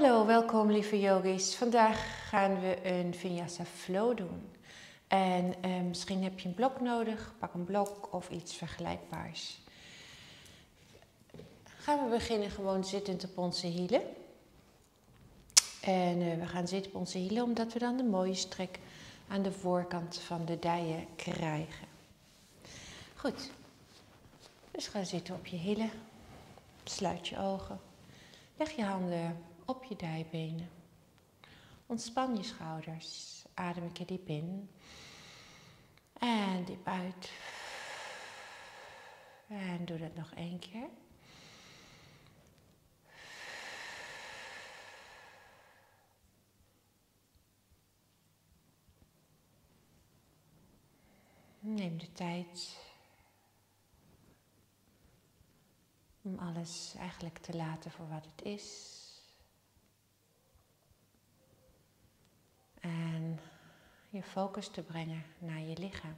Hallo, welkom lieve yogis. Vandaag gaan we een Vinyasa flow doen. En misschien heb je een blok nodig, pak een blok of iets vergelijkbaars. Gaan we beginnen gewoon zittend op onze hielen. En we gaan zitten op onze hielen omdat we dan de mooie strek aan de voorkant van de dijen krijgen. Goed, dus ga zitten op je hielen. Sluit je ogen. Leg je handen op je dijbenen. Ontspan je schouders. Adem een keer diep in. En diep uit. En doe dat nog 1 keer. Neem de tijd om alles eigenlijk te laten voor wat het is. En je focus te brengen naar je lichaam.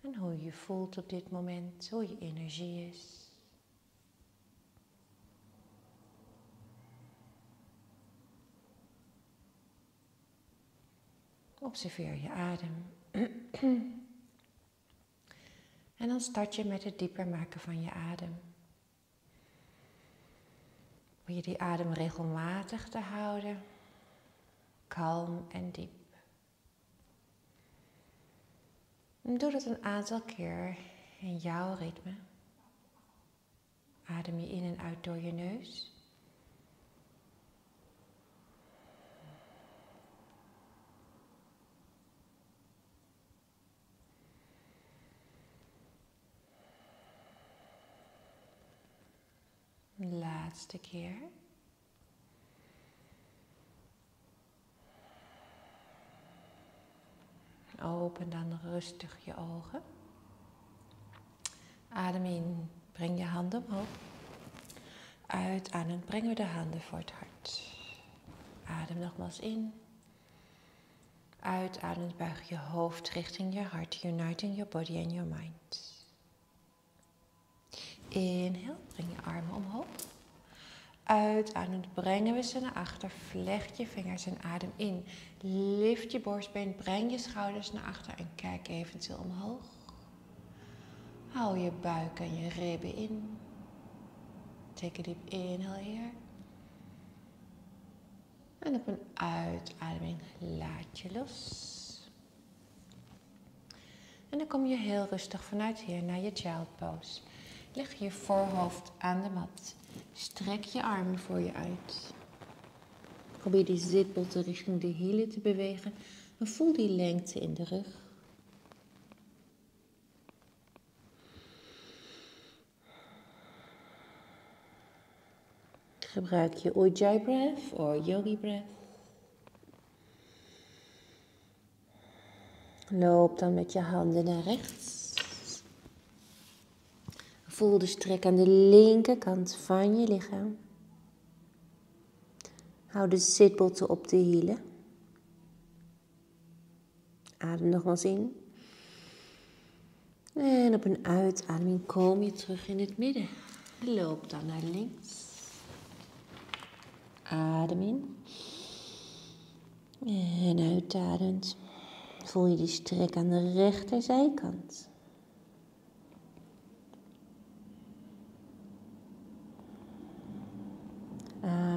En hoe je voelt op dit moment, hoe je energie is. Observeer je adem. En dan start je met het dieper maken van je adem. Wil je die adem regelmatig te houden, kalm en diep. Doe dat een aantal keer in jouw ritme. Adem je in en uit door je neus. Laatste keer. Open dan rustig je ogen. Adem in, breng je handen omhoog. Uitademen, brengen we de handen voor het hart. Adem nogmaals in. Uitademen, buig je hoofd richting je hart. Uniting your body and your mind. Inhale, breng je armen omhoog. Uitademend brengen we ze naar achter. Vlecht je vingers en adem in. Lift je borstbeen, breng je schouders naar achter en kijk eventueel omhoog. Hou je buik en je ribben in. Take a deep inhale hier. En op een uitademing laat je los. En dan kom je heel rustig vanuit hier naar je child pose. Leg je voorhoofd aan de mat. Strek je armen voor je uit. Probeer die zitbotten richting de hielen te bewegen. Maar voel die lengte in de rug. Gebruik je Ujjayi breath of Yogi breath. Loop dan met je handen naar rechts. Voel de strek aan de linkerkant van je lichaam. Hou de zitbotten op de hielen. Adem nogmaals in. En op een uitademing kom je terug in het midden. Loop dan naar links. Adem in. En uitademend voel je die strek aan de rechterzijkant.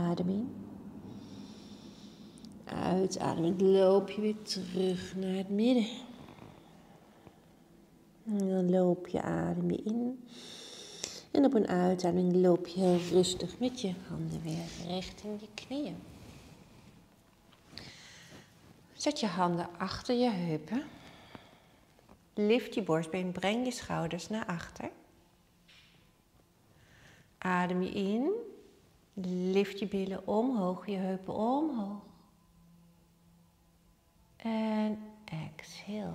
Adem in. Uitademend loop je weer terug naar het midden. En dan loop je adem weer in. En op een uitademing loop je heel rustig met je handen weer richting je knieën. Zet je handen achter je heupen. Lift je borstbeen, breng je schouders naar achter. Adem je in. Lift je billen omhoog, je heupen omhoog. En exhale.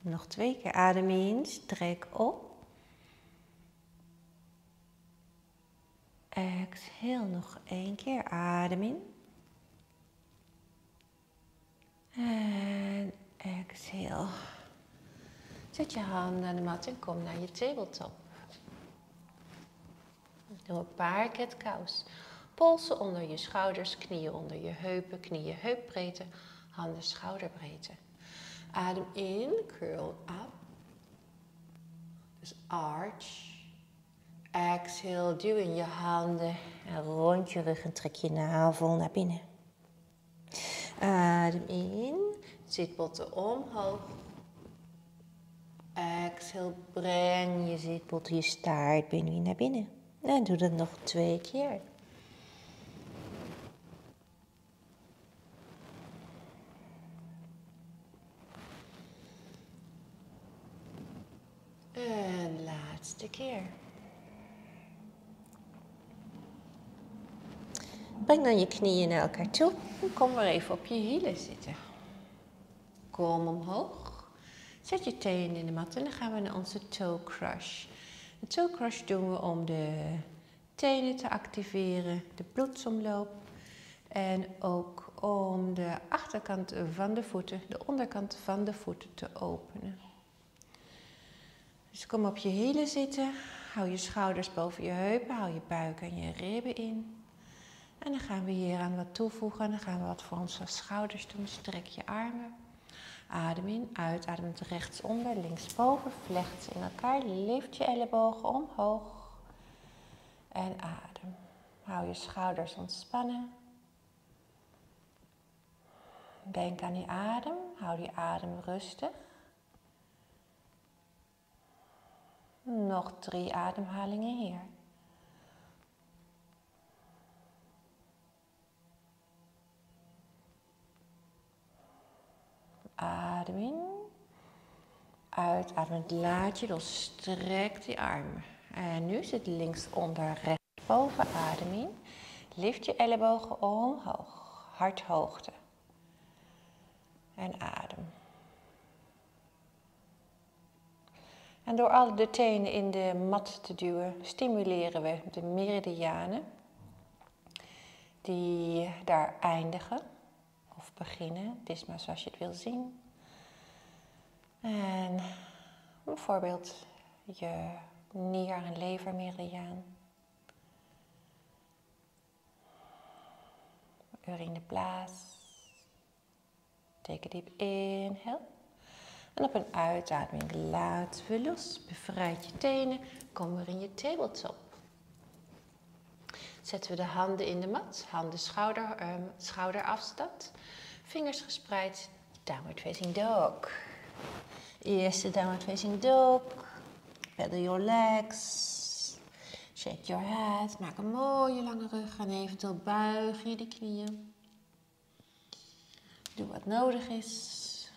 Nog 2 keer. Adem in, strek op. Exhale, nog 1 keer. Adem in. En exhale. Zet je handen aan de mat en kom naar je tabletop. Doe een paar keer het kous. Polsen onder je schouders, knieën onder je heupen, knieën heupbreedte, handen schouderbreedte. Adem in, curl up. Dus arch. Exhale, duw in je handen en rond je rug en trek je navel naar binnen. Adem in, zitbotten omhoog. Exhale, breng je zitbotten, je staart weer naar binnen. En doe dat nog 2 keer. En laatste keer. Breng dan je knieën naar elkaar toe en kom weer even op je hielen zitten. Kom omhoog, zet je teen in de mat en dan gaan we naar onze toe crush. De toe crush doen we om de tenen te activeren, de bloedsomloop en ook om de achterkant van de voeten, de onderkant van de voeten te openen. Dus kom op je hielen zitten, hou je schouders boven je heupen, hou je buik en je ribben in. En dan gaan we hieraan wat toevoegen en dan gaan we wat voor onze schouders doen. Strek je armen. Adem in, uit. Ademt rechtsonder, linksboven. Vlecht ze in elkaar. Lift je ellebogen omhoog. En adem. Hou je schouders ontspannen. Denk aan die adem. Hou die adem rustig. Nog 3 ademhalingen hier. Adem in, uit, adem, laat je los, strek die armen. En nu zit links onder, rechts boven, adem in. Lift je ellebogen omhoog, harthoogte. En adem. En door al de tenen in de mat te duwen, stimuleren we de meridianen die daar eindigen. Of beginnen, dit is maar zoals je het wil zien. En bijvoorbeeld je nier- en levermeridiaan. Urineplaas. Teken diep in, help. En op een uitademing laten we los. Bevrijd je tenen, kom weer in je tabletop. Zetten we de handen in de mat, handen schouderafstand, vingers gespreid, downward facing dog. Eerste downward facing dog, pedal your legs, shake your head, maak een mooie lange rug en eventueel buig je de knieën. Doe wat nodig is,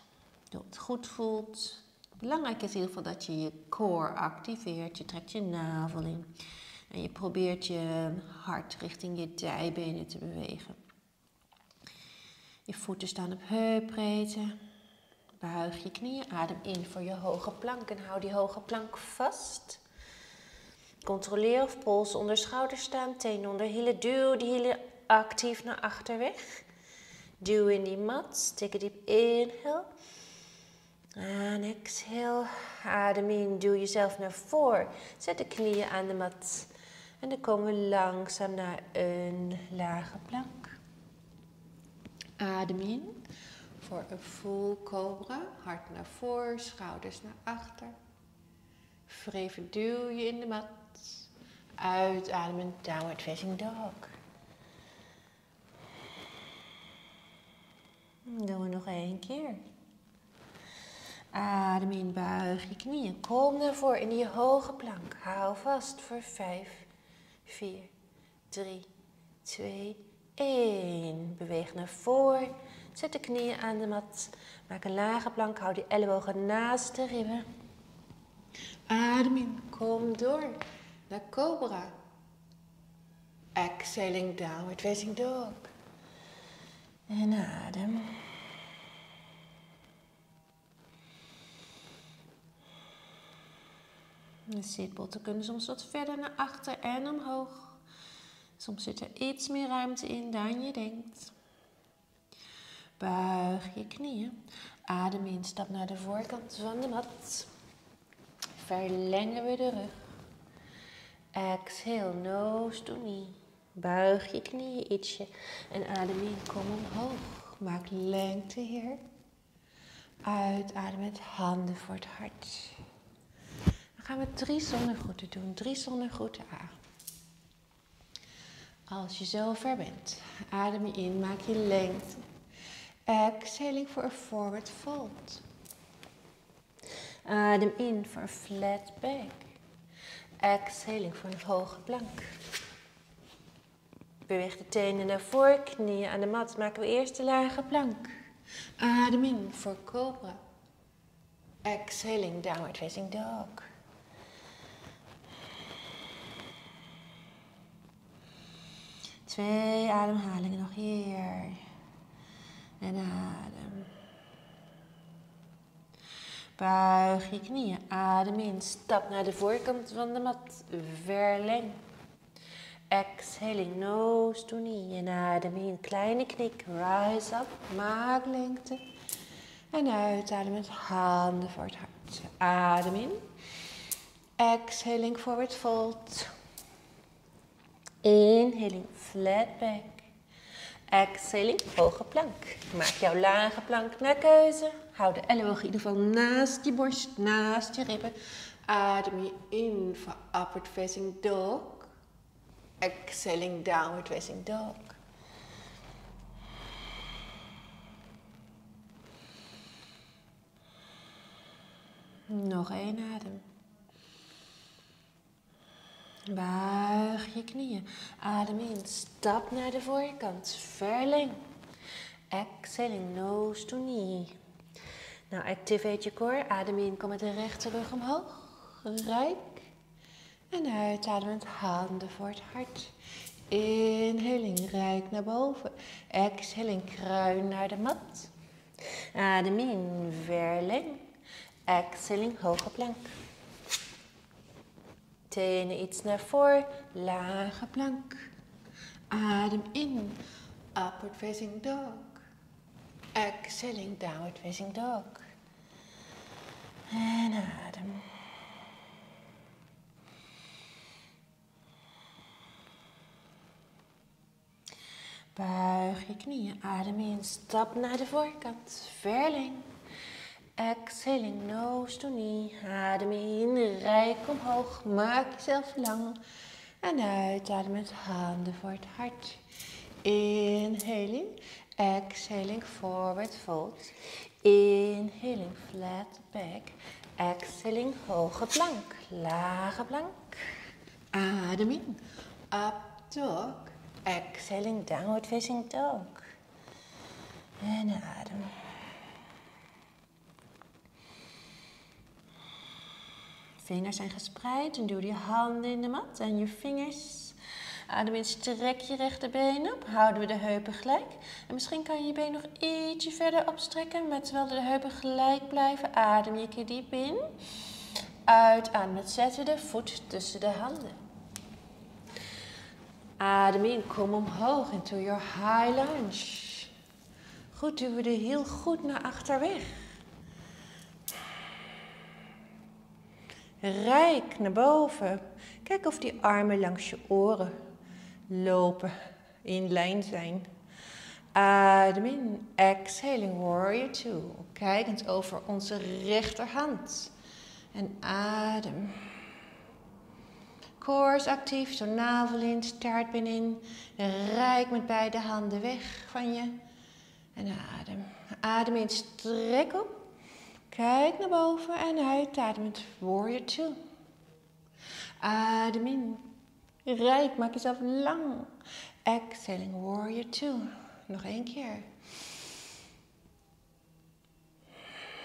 doe wat goed voelt. Belangrijk is in ieder geval dat je je core activeert, je trekt je navel in. En je probeert je hart richting je dijbenen te bewegen. Je voeten staan op heupbreedte. Buig je knieën. Adem in voor je hoge plank. En hou die hoge plank vast. Controleer of polsen onder schouders staan. Tenen onder hielen. Duw die hielen actief naar achter weg. Duw in die mat. Stik diep in. En exhale. Adem in. Duw jezelf naar voren. Zet de knieën aan de mat. En dan komen we langzaam naar een lage plank. Adem in voor een full cobra. Hart naar voren, schouders naar achter. Wreven duw je in de mat. Uitademen, downward facing dog. Dat doen we nog 1 keer. Adem in, buig je knieën. Kom naar voren in die hoge plank. Hou vast voor 5, 4, 3, 2, 1. Beweeg naar voren. Zet de knieën aan de mat. Maak een lage plank. Hou die ellebogen naast de ribben. Adem in. Kom door naar cobra. Exhaling, downward facing dog. En adem. De zitbotten kunnen soms wat verder naar achter en omhoog. Soms zit er iets meer ruimte in dan je denkt. Buig je knieën. Adem in, stap naar de voorkant van de mat. Verlengen we de rug. Exhale, nose to knee. Buig je knieën ietsje en adem in, kom omhoog. Maak lengte hier. Uitademen met handen voor het hart. Dan gaan we 3 zonnegroeten doen. 3 zonnegroeten A. Als je zo ver bent, adem je in, maak je lengte. Exhaling voor een forward fold. Adem in voor een flat back. Exhaling voor een hoge plank. Beweeg de tenen naar voren, knieën aan de mat. Maken we eerst de lage plank. Adem in voor cobra. Exhaling, downward facing dog. Twee ademhalingen nog hier. En adem. Buig je knieën, adem in. Stap naar de voorkant van de mat. Verleng. Exhaling, nose to knee. En adem in, kleine knik. Rise up, maak lengte. En uitademen met handen voor het hart. Adem in. Exhaling, forward fold. Inhaling, flat back. Exhaling, hoge plank. Maak jouw lage plank naar keuze. Hou de elleboog in ieder geval naast je borst, naast je ribben. Adem je in voor upward facing dog. Exhaling, downward facing dog. Nog 1 adem. Buig je knieën. Adem in. Stap naar de voorkant. Verleng. Exhaling, nose to knee. Nou, activate je core. Adem in. Kom met de rechterrug omhoog. Rijk. En uitademend handen voor het hart. Inhaling. Rijk naar boven. Exhaling. Kruin naar de mat. Adem in. Verleng. Exhaling. Hoge plank. Tenen iets naar voren, lage plank. Adem in, upward facing dog. Exhaling, downward facing dog. En adem. Buig je knieën, adem in, stap naar de voorkant, verleng. Exhaling, nose to knee. Adem in, rijk omhoog. Maak jezelf lang. En uitadem met handen voor het hart. Inhaling. Exhaling, forward fold. Inhaling, flat back. Exhaling, hoge plank. Lage plank. Adem in. Up dog. Exhaling, downward facing dog. En adem. Vingers zijn gespreid en duw je handen in de mat en je vingers. Adem in, strek je rechterbeen op. Houden we de heupen gelijk. En misschien kan je je been nog ietsje verder opstrekken. Maar terwijl de heupen gelijk blijven, adem je een keer diep in. Uit, adem met zetten de voet tussen de handen. Adem in, kom omhoog into your high lunge. Goed, duwen we de heel goed naar achter weg. Rijk naar boven. Kijk of die armen langs je oren lopen, in lijn zijn. Adem in. Exhaling, warrior two. Kijkend over onze rechterhand. En adem. Core is actief, zo navel in, staartbeen in. Rijk met beide handen weg van je. En adem. Adem in, strek op. Kijk naar boven en uit, ademend warrior 2. Adem in. Rijk, maak jezelf lang. Exhaling, warrior 2. Nog 1 keer.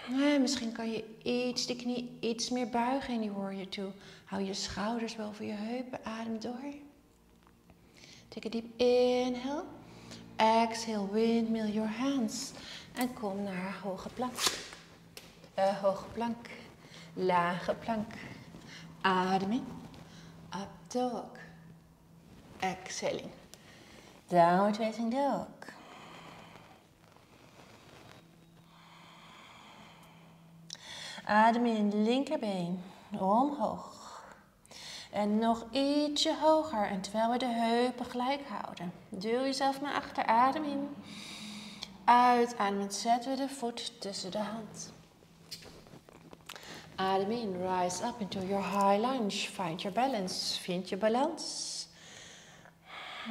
En misschien kan je iets de knie iets meer buigen in die warrior 2. Hou je schouders boven je heupen, adem door. Take a deep inhale. Exhale, windmill your hands. En kom naar hoge plank. Hoge plank, lage plank. Adem in. Up dog. Exhaling. Downward facing dog. Adem in, linkerbeen omhoog. En nog ietsje hoger. En terwijl we de heupen gelijk houden. Duw jezelf naar achter. Adem in. Uitademend zetten we de voet tussen de hand. Adem in. Rise up into your high lunge. Find your balance. Vind je balans.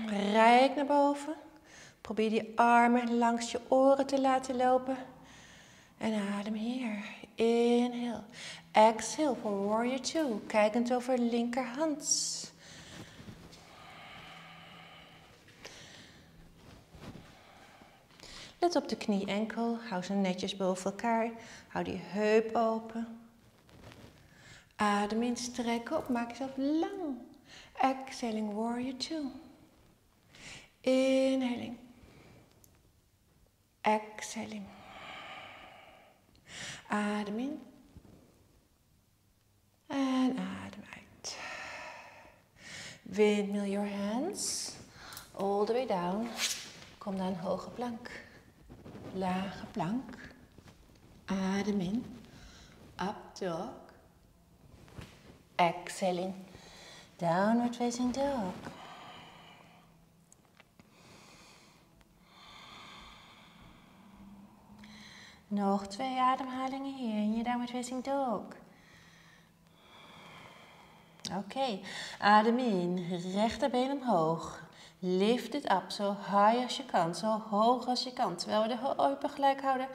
Rijk naar boven. Probeer die armen langs je oren te laten lopen. En adem hier. Inhale. Exhale voor Warrior 2. Kijkend over linkerhand. Let op de knie-enkel. Hou ze netjes boven elkaar. Hou die heup open. Adem in, strek op. Maak jezelf lang. Exhaling Warrior 2. Inhaling. Exhaling. Adem in. En adem uit. Windmill your hands. All the way down. Kom naar een hoge plank. Lage plank. Adem in. Up dog. Exhaling. Downward facing dog. Nog 2 ademhalingen hier in je downward facing dog. Oké, adem in. Rechterbeen omhoog. Lift het op zo high als je kan, zo hoog als je kan. Terwijl we de heupen gelijk houden,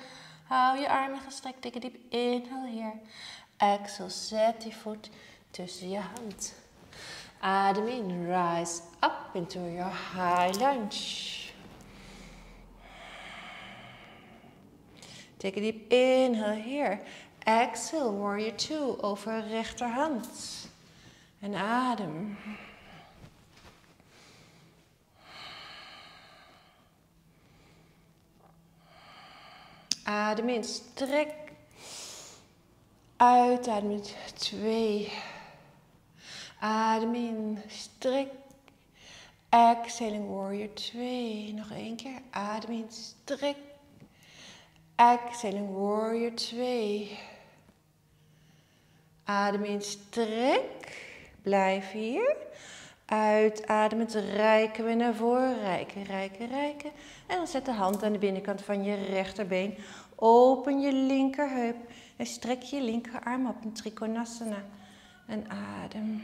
hou je armen gestrekt, dikke diep. Inhale hier. Exhale, zet die voet tussen je hand. Adem in. Rise up into your high lunge. Take a deep inhale here. Exhale, Warrior 2, over rechterhand. En adem. Adem in, strek. Uitadem, 2. Adem in, strek. Exhaling, Warrior 2. Nog 1 keer. Adem in, strek. Exhaling, Warrior 2. Adem in, strek. Blijf hier. Uitademend reiken we naar voren. Reiken, reiken, reiken. En dan zet de hand aan de binnenkant van je rechterbeen. Open je linkerheup. En strek je linkerarm op een Trikonasana. En adem.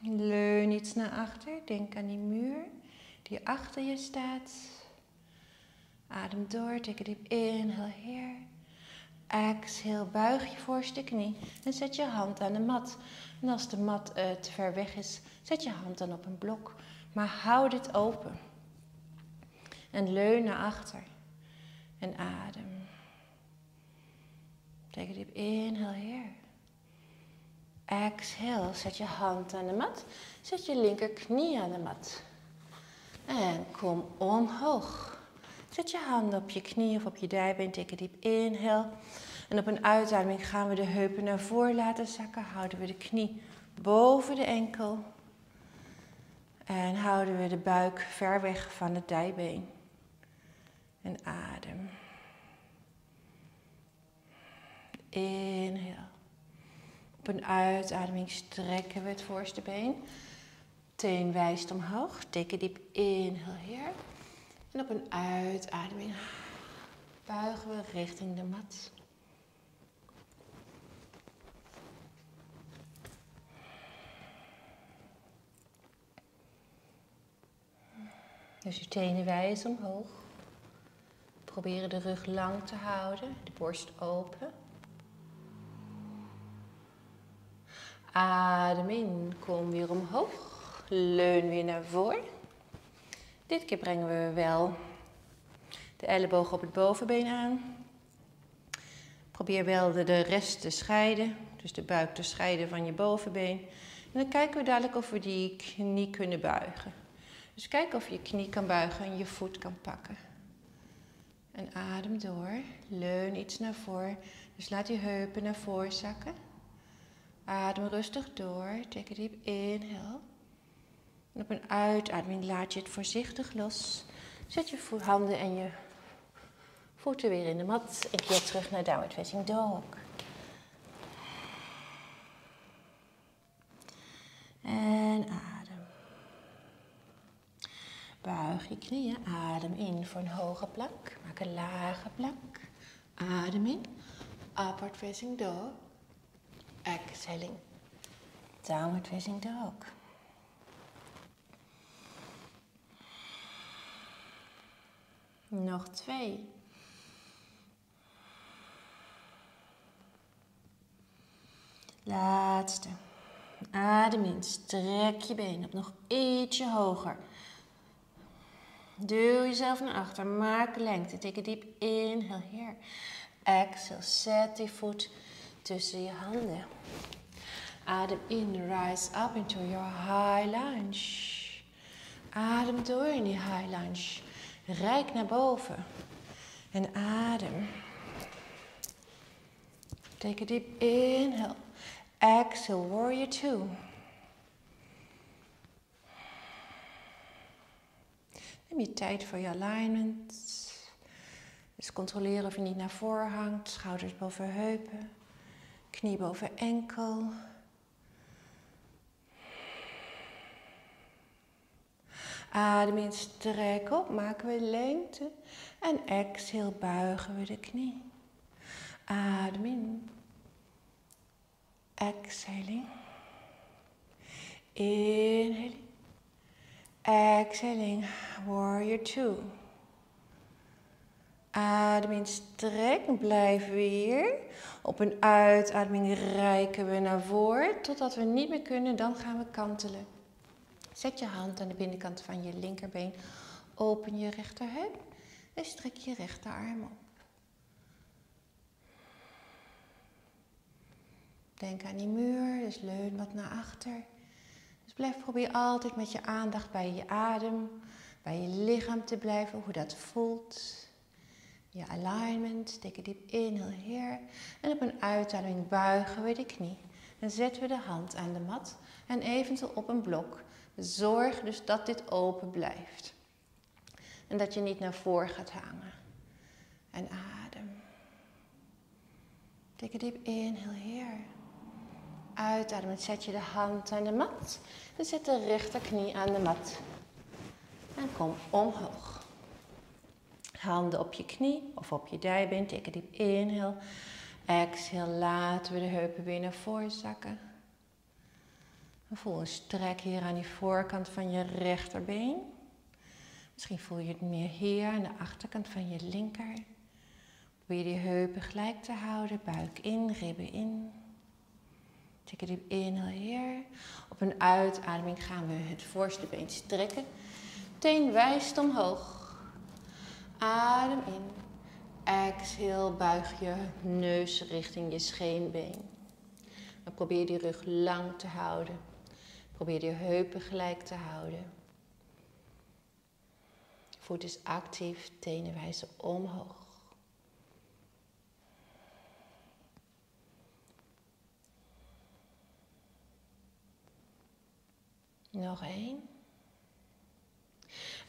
Leun iets naar achter. Denk aan die muur die achter je staat. Adem door, tik diep in, heel heer. Exhale, buig je voorste knie en zet je hand aan de mat. En als de mat te ver weg is, zet je hand dan op een blok. Maar hou dit open. En leun naar achter. En adem. Tik diep in, heel heer. Exhale, zet je hand aan de mat. Zet je linkerknie aan de mat. En kom omhoog. Zet je handen op je knie of op je dijbeen. Take a deep inhale. En op een uitademing gaan we de heupen naar voren laten zakken. Houden we de knie boven de enkel. En houden we de buik ver weg van het dijbeen. En adem. Inhale. Op een uitademing strekken we het voorste been. Teen wijst omhoog. Take a deep inhale hier. En op een uitademing buigen we richting de mat. Dus je tenen wijs omhoog. Proberen de rug lang te houden, de borst open. Adem in, kom weer omhoog. Leun weer naar voren. Dit keer brengen we wel de elleboog op het bovenbeen aan. Probeer wel de rest te scheiden, dus de buik te scheiden van je bovenbeen. En dan kijken we dadelijk of we die knie kunnen buigen. Dus kijk of je knie kan buigen en je voet kan pakken. En adem door, leun iets naar voren. Dus laat je heupen naar voren zakken. Adem rustig door, take a deep inhale. En op een uitademing laat je het voorzichtig los. Zet je handen en je voeten weer in de mat. En keer terug naar downward facing dog. buig je knieën. Adem in voor een hoge plank. Maak een lage plank. Adem in. Upward facing dog. Exhaling. Downward facing dog. Nog twee. Laatste. Adem in. Strek je benen op nog ietsje hoger. Duw jezelf naar achter. Maak lengte. Teken diep in. Heel heer. Exhale. Zet die voet tussen je handen. Adem in. Rise up into your high lunge. Adem door in die high lunge. Rijk naar boven. En adem. Teken diep in. Exhale, warrior two. Neem je tijd voor je alignment. Dus controleren of je niet naar voren hangt. Schouders boven heupen. Knie boven enkel. Adem in, strek op. Maken we lengte. En exhale, buigen we de knie. Adem in. Exhaling. Inhaling. Exhaling. Warrior two. Adem in, strek. Blijven we hier. Op een uitademing reiken we naar voren. Totdat we niet meer kunnen, dan gaan we kantelen. Zet je hand aan de binnenkant van je linkerbeen. Open je rechterheup. En strek je rechterarm op. Denk aan die muur, dus leun wat naar achter. Dus probeer altijd met je aandacht bij je adem, bij je lichaam te blijven, hoe dat voelt. Je alignment, teken diep in, heel heer. En op een uitademing buigen we de knie. En zetten we de hand aan de mat en eventueel op een blok. Zorg dus dat dit open blijft. En dat je niet naar voren gaat hangen. En adem. Teken diep in, heel heer. Uitademen, zet je de hand aan de mat. En zet de rechterknie aan de mat. En kom omhoog. Handen op je knie of op je dijbeen. Teken diep in, heel. Exhale, laten we de heupen weer naar voren zakken. En voel een strek hier aan die voorkant van je rechterbeen. Misschien voel je het meer hier aan de achterkant van je linker. Probeer die heupen gelijk te houden. Buik in, ribben in. Teken diep in, heel heer. Op een uitademing gaan we het voorste been strekken. Teen wijst omhoog. Adem in. Exhale, buig je neus richting je scheenbeen. En probeer die rug lang te houden. Probeer die heupen gelijk te houden. Voet is actief, tenen wijzen omhoog. Nog één.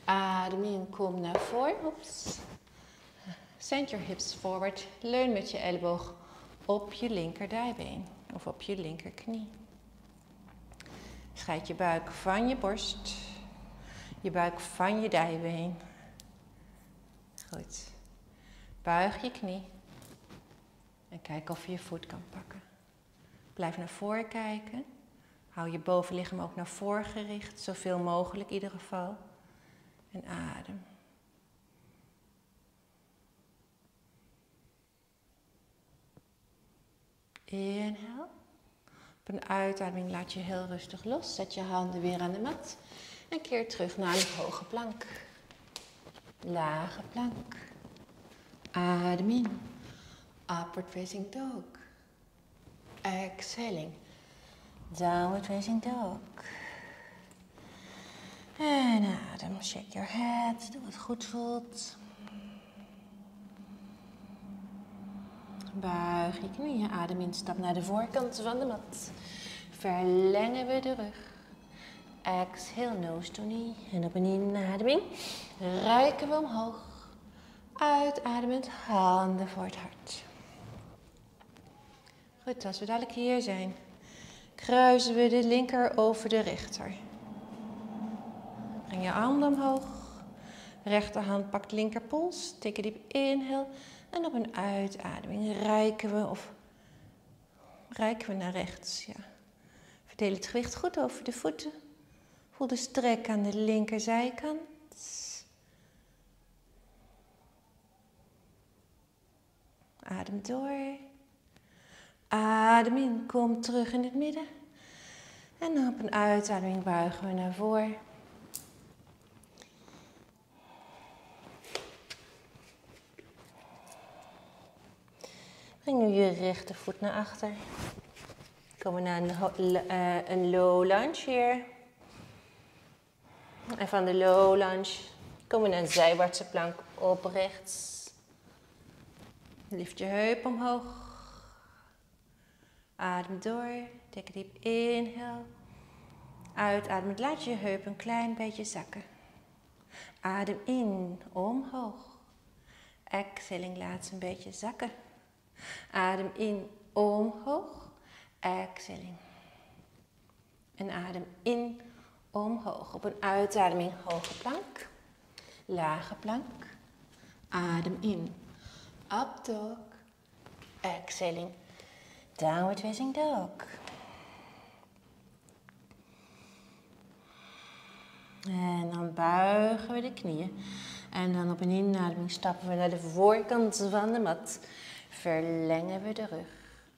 Adem in, kom naar voren. Oeps. Send your hips forward. Leun met je elleboog op je linkerdijbeen of op je linkerknie. Scheid je buik van je borst. Je buik van je dijbeen. Goed. Buig je knie. En kijk of je je voet kan pakken. Blijf naar voren kijken. Hou je bovenlichaam ook naar voren gericht, zoveel mogelijk in ieder geval. En adem. Inhale. Op een uitademing laat je heel rustig los. Zet je handen weer aan de mat. En keer terug naar een hoge plank. Lage plank. Adem in. Upward facing dog. Exhaling. Downward facing dog. En adem. Shake your head. Doe wat goed voelt. Buig je knieën. Adem in. Stap naar de voorkant van de mat. Verlengen we de rug. Exhale, nose to knee. En op een inademing reiken we omhoog. Uitademend. Handen voor het hart. Goed, als we dadelijk hier zijn, kruisen we de linker over de rechter. Breng je arm omhoog. Rechterhand pakt linkerpols, tikken diep inhale en op een uitademing reiken we naar rechts. Ja. Verdeel het gewicht goed over de voeten. Voel de strek aan de linkerzijkant. Adem door. Adem in, kom terug in het midden. En op een uitademing buigen we naar voren. Breng nu je rechtervoet naar achter. Komen we naar een low lunge hier. En van de low lunge komen we naar een zijwaartse plank op rechts. Lift je heup omhoog. Adem door. Tik diep inhale. Uitadem. Laat je heup een klein beetje zakken. Adem in. Omhoog. Exhaling. Laat ze een beetje zakken. Adem in. Omhoog. Exhaling. En adem in. Omhoog. Op een uitademing. Hoge plank. Lage plank. Adem in. Up dog. Exhaling. Downward facing dog. En dan buigen we de knieën. En dan op een inademing stappen we naar de voorkant van de mat. Verlengen we de rug.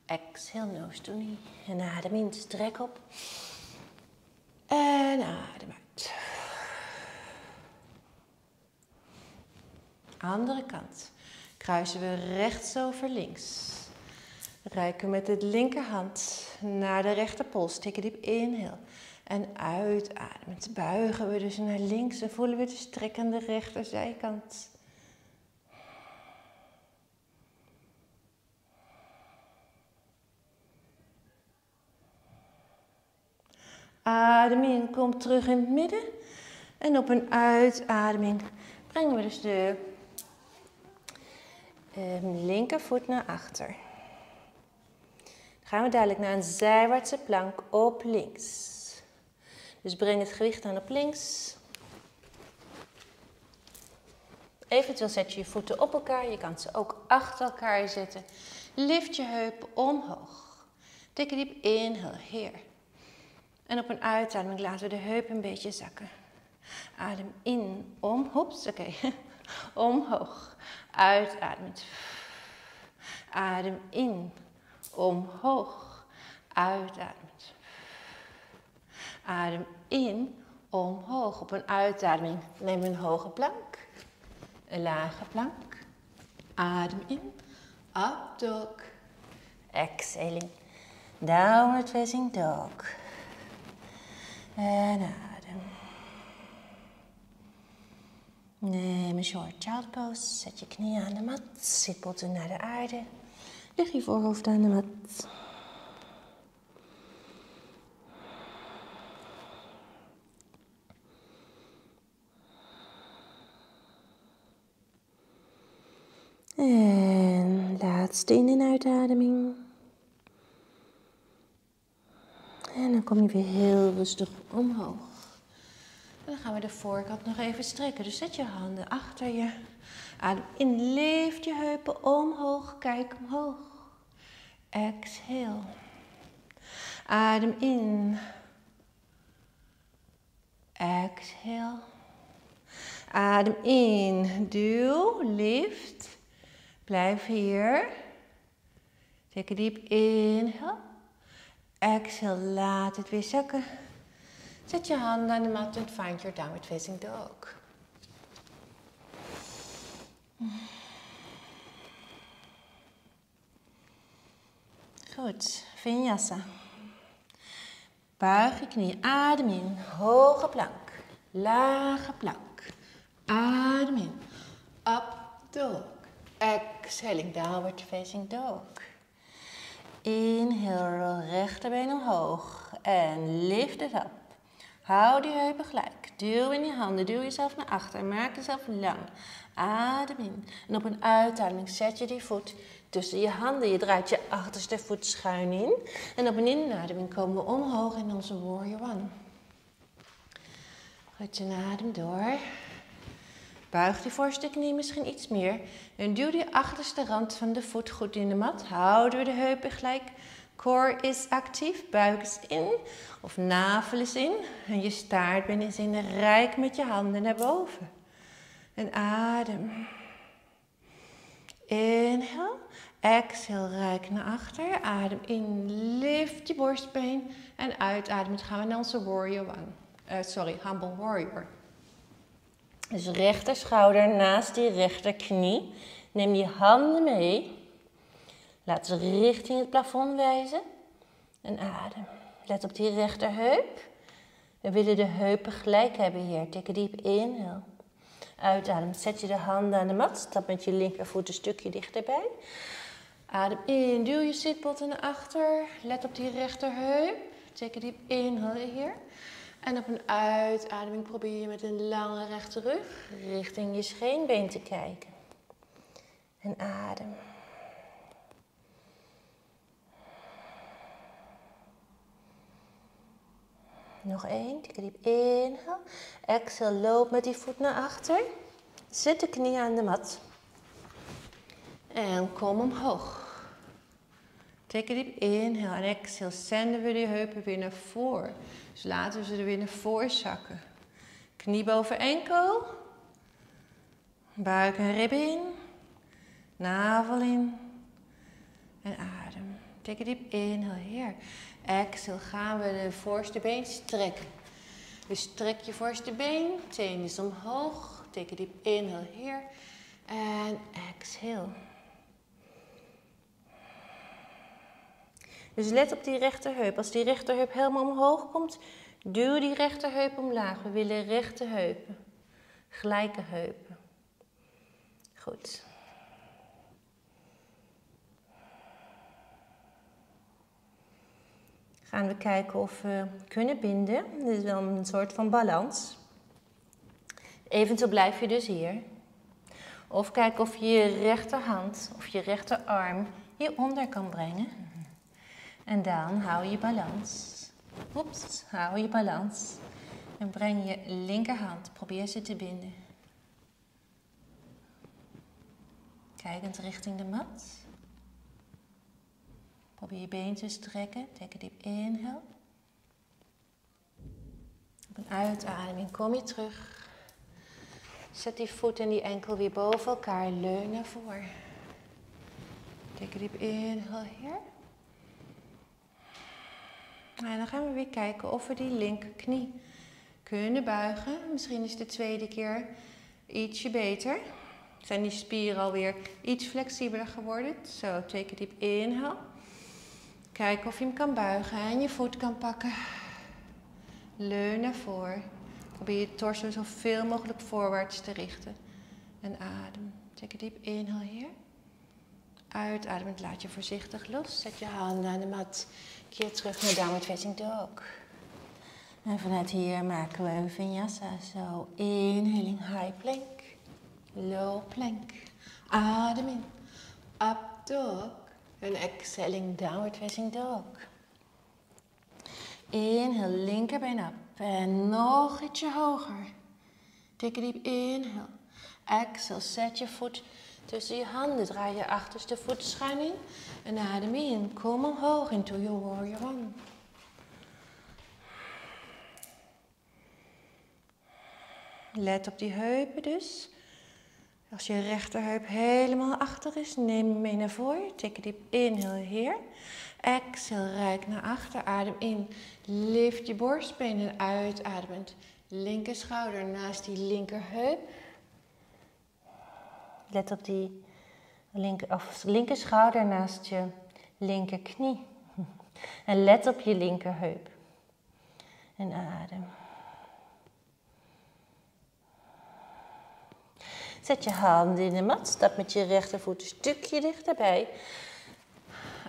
Exhale, nose to knee. En adem in, strek op. En adem uit. Andere kant. Kruisen we rechts over links. Reiken met de linkerhand naar de rechterpols. Tikken diep inhale. En uitademend buigen we dus naar links. En voelen we de strek aan de rechterzijkant. Adem in. Kom terug in het midden. En op een uitademing brengen we dus de linkervoet naar achter. Gaan we dadelijk naar een zijwaartse plank op links. Dus breng het gewicht aan op links. Eventueel zet je je voeten op elkaar. Je kan ze ook achter elkaar zetten. Lift je heupen omhoog. Dikke diep inhale, hier. En op een uitademing laten we de heup een beetje zakken. Adem in, om, hops, oké. Omhoog. Uitademend. Adem in. Omhoog, uitademend. Adem in, omhoog. Op een uitademing neem een hoge plank, een lage plank. Adem in, up dog. Exhaling, downward facing dog. En adem. Neem een short child pose. Zet je knieën aan de mat, zitbotten naar de aarde. Leg je voorhoofd aan de mat. En laatste in- en uitademing. En dan kom je weer heel rustig omhoog. En dan gaan we de voorkant nog even strekken. Dus zet je handen achter je. Adem in, lift je heupen omhoog, kijk omhoog. Exhale. Adem in. Exhale. Adem in, duw, lift. Blijf hier. Tik diep inhale. Exhale, laat het weer zakken. Zet je handen aan de mat en find your downward facing dog. Goed, Vinyasa. Buig je knie, adem in, hoge plank, lage plank. Adem in, up dog. Exhaling, downward facing dog. Inhale, rechterbeen omhoog en lift het op. Hou die heupen gelijk. Duw in je handen. Duw jezelf naar achter. Maak jezelf lang. Adem in. En op een uitademing zet je die voet tussen je handen. Je draait je achterste voet schuin in. En op een inademing komen we omhoog in onze warrior one. Goed, je adem door. Buig die voorste knie misschien iets meer. En duw die achterste rand van de voet goed in de mat. Houden we de heupen gelijk. Core is actief. Buik is in. Of navel is in. En je staartbeen is in. Rijk met je handen naar boven. En adem. Inhale. Exhale, rijk naar achter. Adem in. Lift je borstbeen. En uitademen. Dan gaan we naar onze warrior one. Humble warrior. Dus rechter schouder naast die rechterknie. Neem die handen mee. Laat ze richting het plafond wijzen. En adem. Let op die rechterheup. We willen de heupen gelijk hebben hier. Tikken diep inhalen. Uitadem. Zet je de handen aan de mat. Stap met je linkervoet een stukje dichterbij. Adem in. Duw je zitbot naar achter. Let op die rechterheup. Tikken diep inhalen hier. En op een uitademing probeer je met een lange rechte rug richting je scheenbeen te kijken. En adem. Nog één. Tik diep inhalen. Exhale, loop met die voet naar achter. Zet de knie aan de mat. En kom omhoog. Tik diep inhalen en exhale. Zenden we de heupen weer naar voren. Dus laten we ze er weer naar voren zakken. Knie boven enkel. Buik en ribben in. Navel in. En adem. Tik diep inhalen. Heer. Exhale, gaan we de voorste been strekken. Dus strek je voorste been, teen is omhoog. Teken diep inhalen hier. En exhale. Dus let op die rechterheup. Als die rechterheup helemaal omhoog komt, duw die rechterheup omlaag. We willen rechte heupen. Gelijke heupen. Goed. Gaan we kijken of we kunnen binden. Dit is wel een soort van balans. Eventueel blijf je dus hier. Of kijk of je je rechterhand of je rechterarm hieronder kan brengen. En dan hou je balans. Oeps, hou je balans. En breng je linkerhand. Probeer ze te binden. Kijkend richting de mat. Probeer je been te strekken. Teken diep inhalen. Op een uitademing kom je terug. Zet die voet en die enkel weer boven elkaar. Leun naar voren. Teken diep inhalen hier. En dan gaan we weer kijken of we die linkerknie kunnen buigen. Misschien is de tweede keer ietsje beter. Zijn die spieren alweer iets flexibeler geworden. Zo, teken diep inhalen. Kijk of je hem kan buigen en je voet kan pakken. Leun naar voren. Probeer je torso zoveel mogelijk voorwaarts te richten. En adem. Tik diep inhaal hier. Uitademend laat je voorzichtig los. Zet je handen aan de mat. Keer terug naar downward facing dog. En vanuit hier maken we een vinyasa. Zo, inhaling high plank. Low plank. Adem in. Up dog. En exhaling downward facing dog. Inhale, linkerbeen op. En nog ietsje hoger. Tikken diep inhale. Exhale, zet je voet tussen je handen. Draai je achterste voet schuin in. En adem in. Kom omhoog into your warrior one. Let op die heupen dus. Als je rechterheup helemaal achter is, neem hem mee naar voren. Tik diep inhale hier. Exhale, rijk naar achter. Adem in. Lift je borstbeen en uitademend. Linker schouder naast die linkerheup. Let op die linker schouder naast je linkerknie. En let op je linkerheup. En adem. Zet je handen in de mat. Stap met je rechtervoet een stukje dichterbij.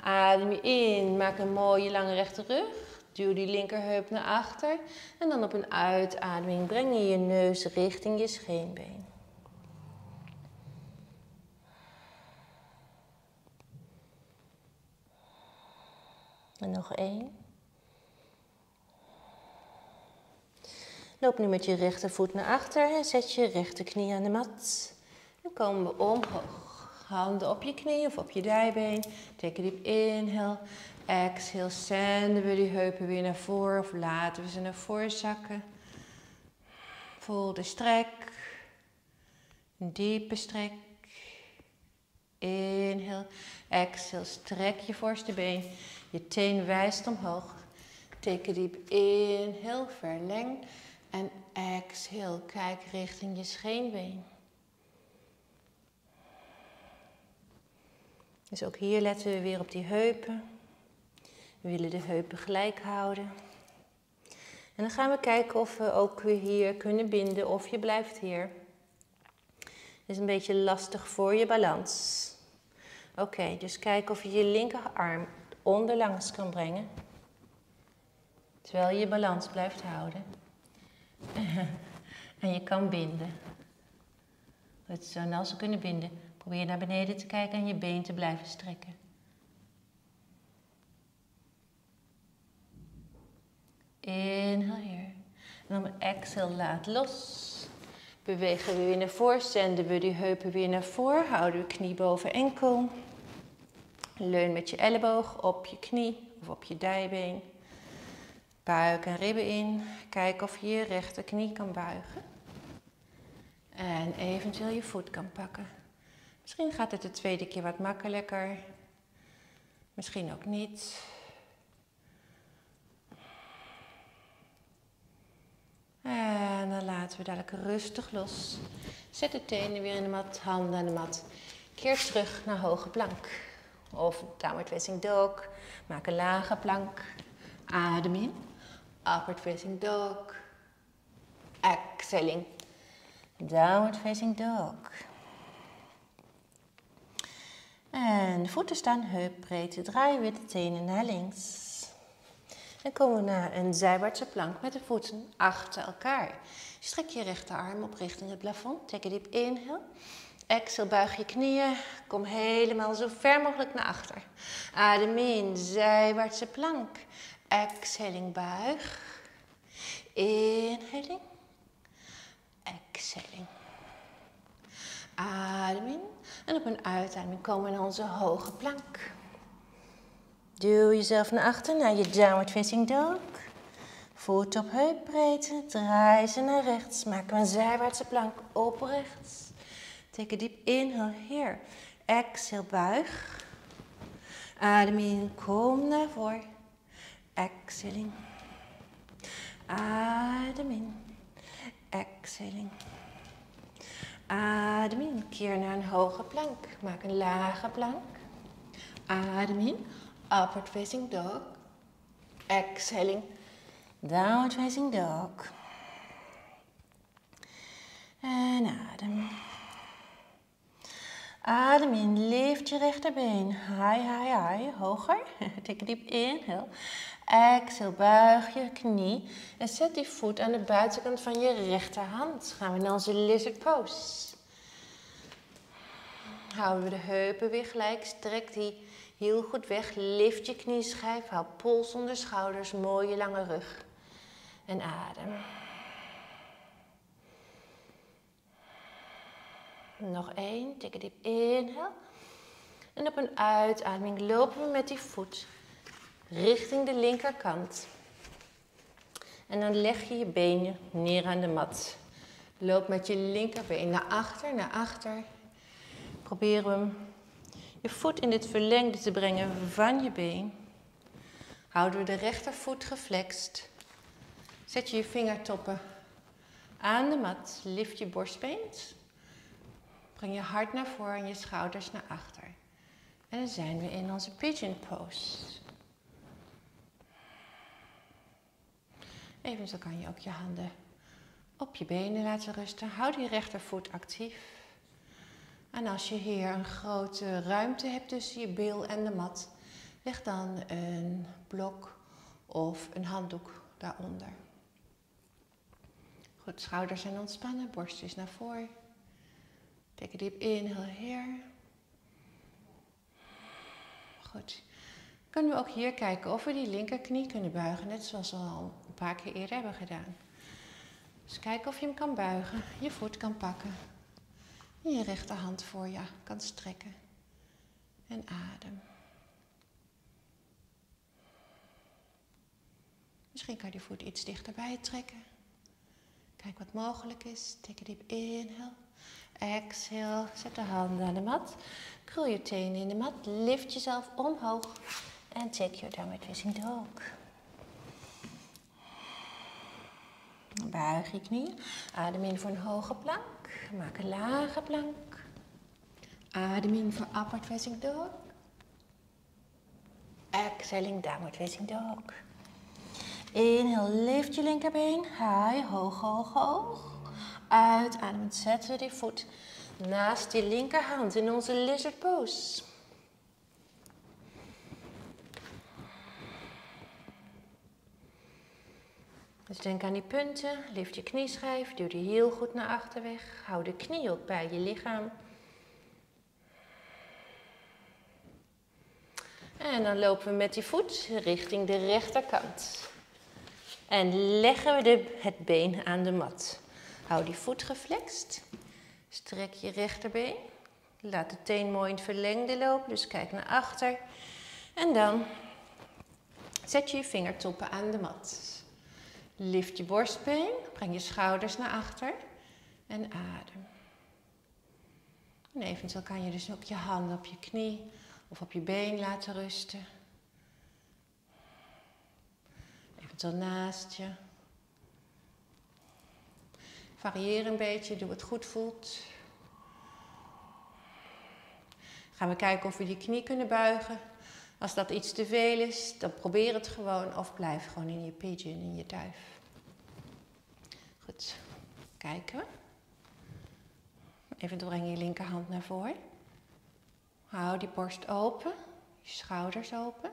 Adem je in. Maak een mooie lange rechte rug. Duw die linkerheup naar achter. En dan op een uitademing breng je je neus richting je scheenbeen. En nog één. Loop nu met je rechtervoet naar achter en zet je rechterknie aan de mat. Dan komen we omhoog. Handen op je knie of op je dijbeen. Teken diep inhale. Exhale, zenden we die heupen weer naar voren of laten we ze naar voren zakken. Voel de strek. Een diepe strek. Inhale, exhale, strek je voorste been. Je teen wijst omhoog. Teken diep inhale, verleng. En exhale, kijk richting je scheenbeen. Dus ook hier letten we weer op die heupen. We willen de heupen gelijk houden. En dan gaan we kijken of we ook weer hier kunnen binden of je blijft hier. Dat is een beetje lastig voor je balans. Oké, dus kijk of je je linkerarm onderlangs kan brengen. Terwijl je je balans blijft houden. En je kan binden. Dat zou nou zo kunnen binden. Probeer naar beneden te kijken en je been te blijven strekken. Inhale hier. En dan exhale, laat los. Bewegen we weer naar voren, zenden we die heupen weer naar voren. Houden we knie boven enkel. Leun met je elleboog op je knie of op je dijbeen. Buik en ribben in. Kijk of je je rechterknie kan buigen. En eventueel je voet kan pakken. Misschien gaat het de tweede keer wat makkelijker. Misschien ook niet. En dan laten we dadelijk rustig los. Zet de tenen weer in de mat, handen aan de mat. Keer terug naar hoge plank. Of downward facing dog. Maak een lage plank. Adem in. Upward facing dog. Exhaling. Downward facing dog. En de voeten staan heupbreed. Draai weer de tenen naar links. Dan komen we naar een zijwaartse plank met de voeten achter elkaar. Strek je rechterarm op richting het plafond. Teken diep inhale. Exhale, buig je knieën. Kom helemaal zo ver mogelijk naar achter. Adem in, zijwaartse plank. Exhaling, buig. Inhaling. Exhaling. Adem in. En op een uitademing komen we naar onze hoge plank. Duw jezelf naar achter, naar je downward facing dog. Voet op heupbreedte, draai ze naar rechts. Maak een zijwaartse plank oprechts. Teken diep inhale, hier. Exhale, buig. Adem in, kom naar voren. Exhaling. Adem in. Exhaling. Adem in, keer naar een hoge plank. Maak een lage plank. Adem in. Upward facing dog. Exhaling. Downward facing dog. En adem. Adem in. Lift je rechterbeen. High, high, high. Hoger. Tik diep inhale. Exhale. Buig je knie. En zet die voet aan de buitenkant van je rechterhand. Gaan we naar onze lizard pose. Houden we de heupen weer gelijk. Strek die heel goed weg, lift je knieschijf, hou pols onder schouders, mooie lange rug. En adem. Nog één, tik diep inhale. En op een uitademing lopen we met die voet richting de linkerkant. En dan leg je je benen neer aan de mat. Loop met je linkerbeen naar achter, naar achter. Probeer hem. Je voet in het verlengde te brengen van je been. Houden we de rechtervoet geflext. Zet je vingertoppen aan de mat. Lift je borstbeen. Breng je hart naar voren en je schouders naar achter. En dan zijn we in onze pigeon pose. Evenzo kan je ook je handen op je benen laten rusten. Houd je rechtervoet actief. En als je hier een grote ruimte hebt tussen je bil en de mat, leg dan een blok of een handdoek daaronder. Goed, schouders zijn ontspannen, borst is naar voren. Teken diep inhale hier. Goed. Kunnen we ook hier kijken of we die linkerknie kunnen buigen, net zoals we al een paar keer eerder hebben gedaan. Dus kijk of je hem kan buigen, je voet kan pakken. En je rechterhand voor je kan strekken. En adem. Misschien kan je voet iets dichterbij trekken. Kijk wat mogelijk is. Tik diep inhale. Exhale. Zet de handen aan de mat. Krul je tenen in de mat. Lift jezelf omhoog. En take your downward-facing dog. Buig je knieën. Adem in voor een hoge plank. Maak een lage plank. Adem in voor upward-facing dog. Exhaling, downward-facing dog. Inhale, lift je linkerbeen. High, hoog, hoog, hoog. Uitademend zetten we die voet naast die linkerhand in onze lizard pose. Dus denk aan die punten. Lift je knieschijf. Duw die heel goed naar achter weg. Hou de knie ook bij je lichaam. En dan lopen we met die voet richting de rechterkant. En leggen we het been aan de mat. Hou die voet geflext. Strek je rechterbeen. Laat de teen mooi in het verlengde lopen. Dus kijk naar achter. En dan zet je je vingertoppen aan de mat. Lift je borstbeen, breng je schouders naar achter en adem. En eventueel kan je dus ook je handen op je knie of op je been laten rusten. Eventueel naast je. Varieer een beetje, doe wat goed voelt. Gaan we kijken of we die knie kunnen buigen. Als dat iets te veel is, dan probeer het gewoon of blijf gewoon in je pigeon, in je duif. Goed, kijken we. Even breng je linkerhand naar voren. Hou die borst open, je schouders open.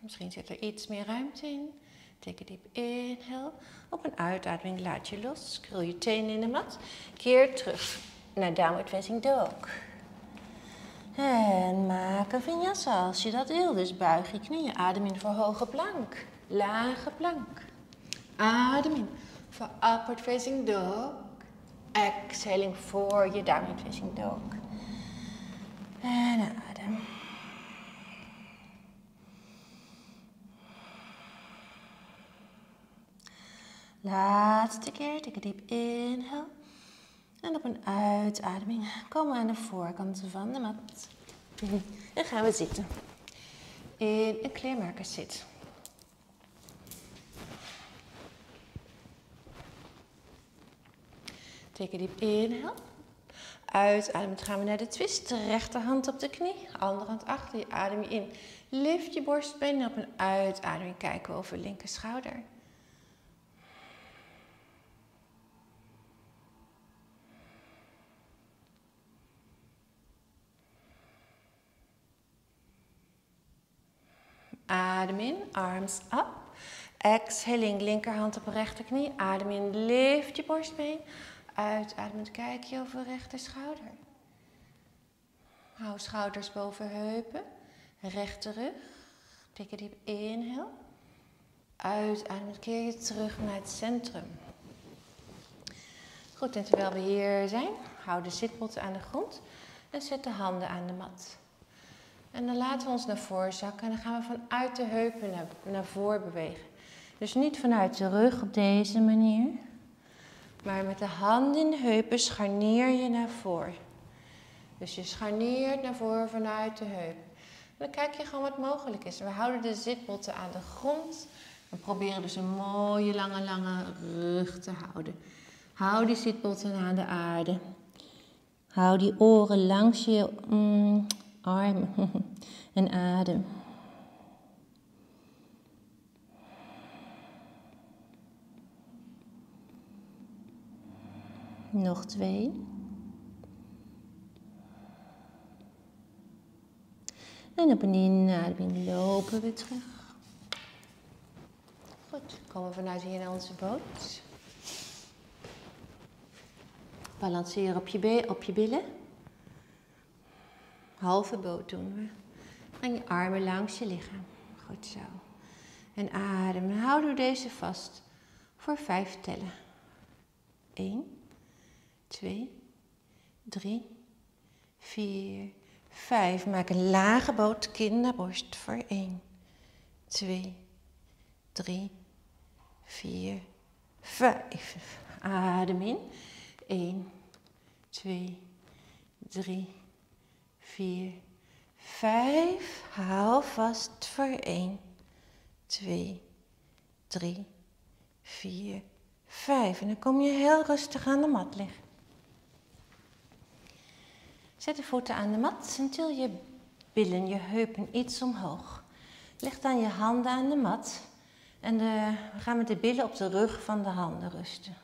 Misschien zit er iets meer ruimte in. Tik een diep inhale. Op een uitademing laat je los. Krul je tenen in de mat. Keer terug naar downward facing dog. En maak een vinyasa als je dat wil. Dus buig je knieën. Adem in voor hoge plank. Lage plank. Adem in voor upward facing dog. Exhaling voor je downward facing dog. En adem. Laatste keer. Tik een diep inhale. En op een uitademing komen we aan de voorkant van de mat. Dan gaan we zitten. In een kleermakerszit. Teken diep inhalen. Uitademend gaan we naar de twist. De rechterhand op de knie. Andere hand achter je. Adem je in. Lift je borstbeen. En op een uitademing kijken we over linker schouder. Adem in, arms up. Exhaling, linkerhand op rechterknie. Adem in, lift je borstbeen. Uitademend kijk je over rechter schouder. Hou schouders boven heupen. Rechte rug. Tik diep inhale. Uitademend keer je terug naar het centrum. Goed, en terwijl we hier zijn, hou de zitbotten aan de grond. En zet de handen aan de mat. En dan laten we ons naar voren zakken. En dan gaan we vanuit de heupen naar voren bewegen. Dus niet vanuit de rug op deze manier. Maar met de handen in de heupen scharnier je naar voren. Dus je scharniert naar voren vanuit de heupen. En dan kijk je gewoon wat mogelijk is. We houden de zitbotten aan de grond. We proberen dus een mooie lange rug te houden. Hou die zitbotten aan de aarde. Hou die oren langs je... armen en adem. Nog twee. En op een inademing lopen we terug. Goed, komen we vanuit hier naar onze boot. Balanceer op je billen. Halve boot doen we. Breng je armen langs je lichaam. Goed zo. en adem. En hou door deze vast voor 5 tellen. 1, 2, 3, 4, 5. Maak een lage boot, kin naar borst voor 1, 2, 3, 4, 5. Adem in. 1, 2, 3, 4, 5. Hou vast voor 1, 2, 3, 4, 5. En dan kom je heel rustig aan de mat liggen. Zet de voeten aan de mat en til je billen, je heupen iets omhoog. Leg dan je handen aan de mat en we gaan met de billen op de rug van de handen rusten.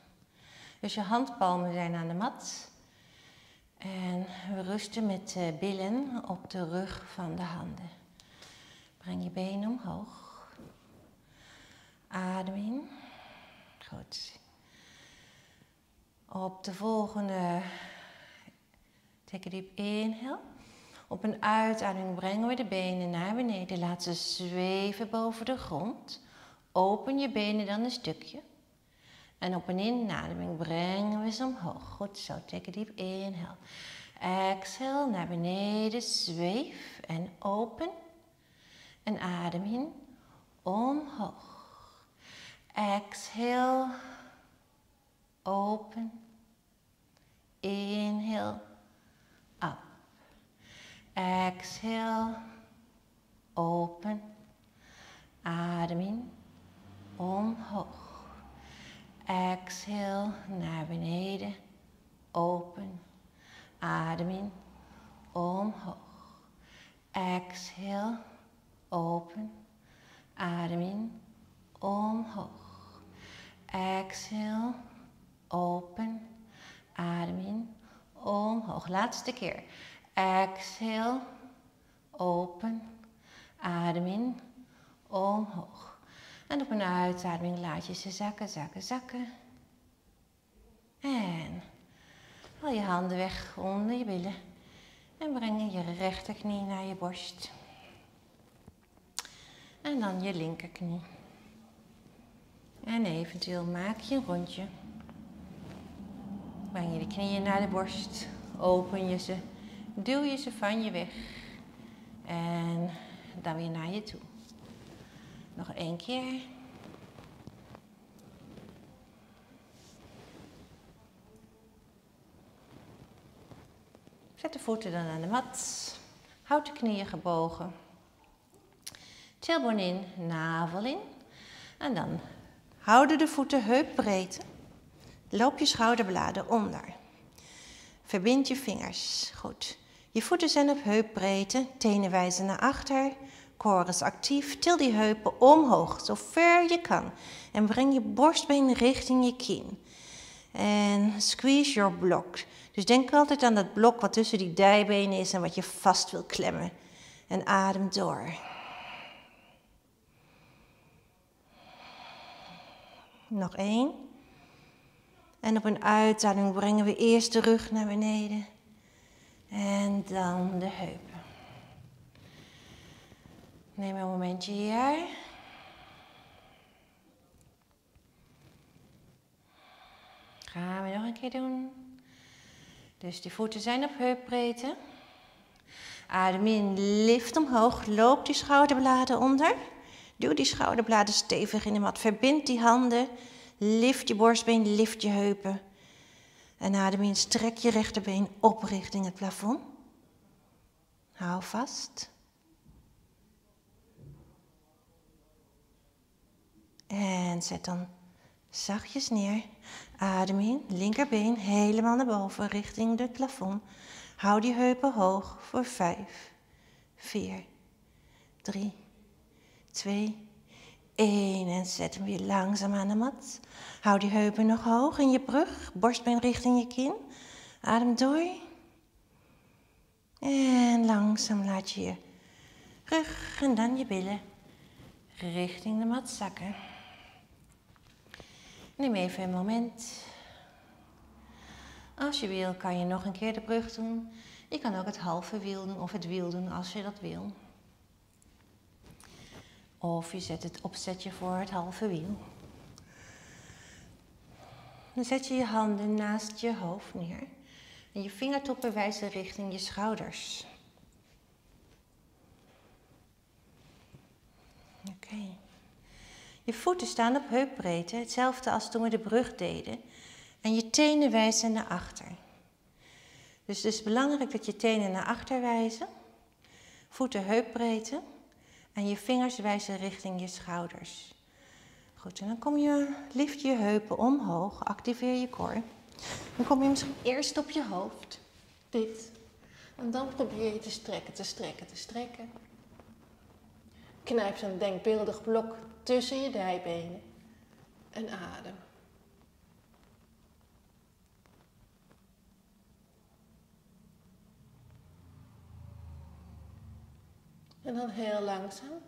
Dus je handpalmen zijn aan de mat en we rusten met de billen op de rug van de handen. Breng je benen omhoog. Adem in. Goed. Op de volgende, trek je diep inhalen. Op een uitademing brengen we de benen naar beneden. Laat ze zweven boven de grond. Open je benen dan een stukje. En op een inademing brengen we ze omhoog. Goed zo, trek je diep inhalen. Exhale, naar beneden, zweef en open. En adem in, omhoog. Exhale, open, inhale, up, exhale, open, adem in, omhoog, exhale, naar beneden, open, adem in, omhoog, exhale, open, adem in, omhoog. Exhale, open, adem in, omhoog. Laatste keer. Exhale, open, adem in, omhoog. En op een uitademing laat je ze zakken, zakken, zakken. En haal je handen weg onder je billen. En breng je rechterknie naar je borst. En dan je linkerknie. En eventueel maak je een rondje. Breng je de knieën naar de borst. Open je ze. Duw je ze van je weg. En dan weer naar je toe. Nog 1 keer. Zet de voeten dan aan de mat. Houd de knieën gebogen. Tailbone in, navel in. En dan houden de voeten heupbreedte. Loop je schouderbladen onder. Verbind je vingers. Goed. Je voeten zijn op heupbreedte. Tenen wijzen naar achter. Koor is actief. Til die heupen omhoog, zo ver je kan. En breng je borstbeen richting je kin. En squeeze your block. Dus denk altijd aan dat blok wat tussen die dijbenen is en wat je vast wil klemmen. En adem door. Nog 1. En op een uitademing brengen we eerst de rug naar beneden. En dan de heupen. Neem een momentje hier. Gaan we nog een keer doen. Dus die voeten zijn op heupbreedte. Adem in, lift omhoog. Loop die schouderbladen onder. Duw die schouderbladen stevig in de mat. Verbind die handen. Lift je borstbeen, lift je heupen. En adem in, strek je rechterbeen op richting het plafond. Hou vast. En zet dan zachtjes neer. Adem in, linkerbeen helemaal naar boven richting het plafond. Hou die heupen hoog voor 5, 4, 3... 2, 1 en zet hem weer langzaam aan de mat. Hou die heupen nog hoog in je brug, borstbeen richting je kin. Adem door. En langzaam laat je je rug en dan je billen richting de mat zakken. Neem even een moment. Als je wil kan je nog een keer de brug doen. Je kan ook het halve wiel doen of het wiel doen als je dat wil. Of je zet het opzetje voor het halve wiel. Dan zet je je handen naast je hoofd neer. En je vingertoppen wijzen richting je schouders. Oké. Je voeten staan op heupbreedte, hetzelfde als toen we de brug deden. En je tenen wijzen naar achter. Dus het is belangrijk dat je tenen naar achter wijzen. Voeten heupbreedte. En je vingers wijzen richting je schouders. Goed, en dan kom je, lift je heupen omhoog, activeer je core. Dan kom je misschien eerst op je hoofd. Dit. En dan probeer je te strekken, te strekken, te strekken. Knijp zo'n denkbeeldig blok tussen je dijbenen. En adem. En dan heel langzaam.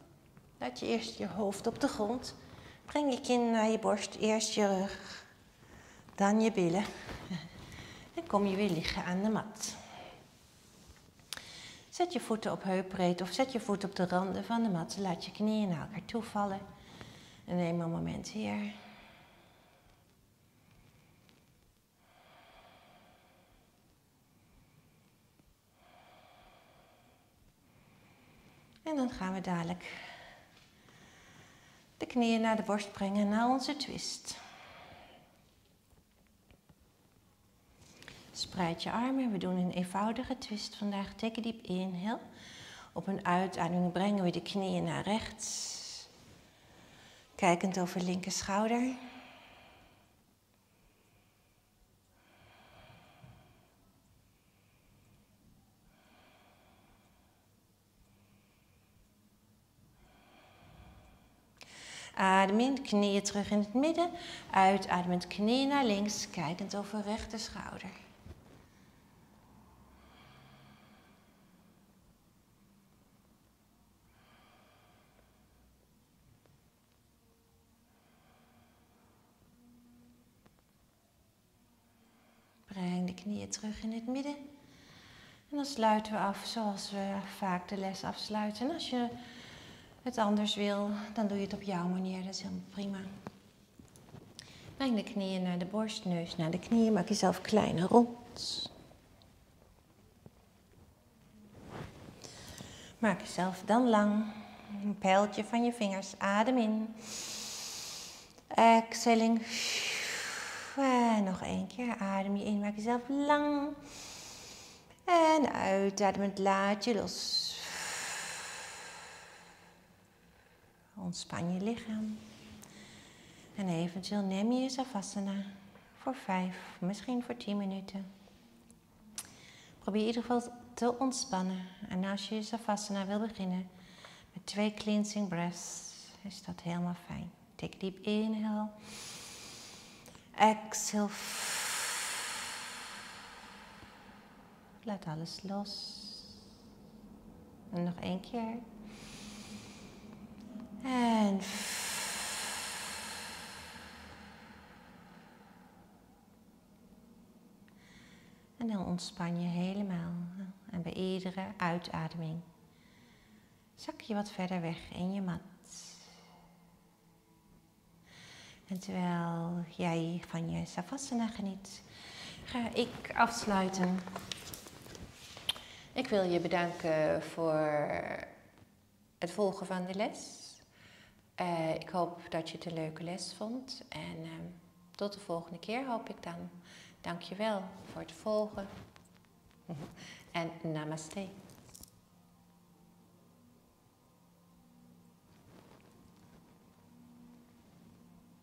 Laat je eerst je hoofd op de grond. Breng je kin naar je borst. Eerst je rug. Dan je billen. En kom je weer liggen aan de mat. Zet je voeten op heupbreed of zet je voet op de randen van de mat. Laat je knieën naar elkaar toe vallen. En neem een moment hier. En dan gaan we dadelijk de knieën naar de borst brengen, naar onze twist. Spreid je armen. We doen een eenvoudige twist vandaag. Teken diep inheel. Op een uitademing brengen we de knieën naar rechts. Kijkend over linker schouder. Adem in, knieën terug in het midden. Uitademend knieën naar links, kijkend over rechter schouder. Breng de knieën terug in het midden. En dan sluiten we af zoals we vaak de les afsluiten. En als je het anders wil, dan doe je het op jouw manier. Dat is helemaal prima. Breng de knieën naar de borst, neus naar de knieën. Maak jezelf klein en rond. Maak jezelf dan lang. Een pijltje van je vingers. Adem in. Exhaling. En nog één keer. Adem je in. Maak jezelf lang. En uitademend laat je los. Ontspan je lichaam. En eventueel neem je savasana voor 5, misschien voor 10 minuten. Probeer in ieder geval te ontspannen. En als je savasana wil beginnen met 2 cleansing breaths, is dat helemaal fijn. Take diep inhale. Exhale. Laat alles los. En nog één keer. En dan ontspan je helemaal. En bij iedere uitademing zak je wat verder weg in je mat. En terwijl jij van je savasana geniet, ga ik afsluiten. Ik wil je bedanken voor het volgen van de les. Ik hoop dat je het een leuke les vond en tot de volgende keer hoop ik dan. Dankjewel voor het volgen en namaste.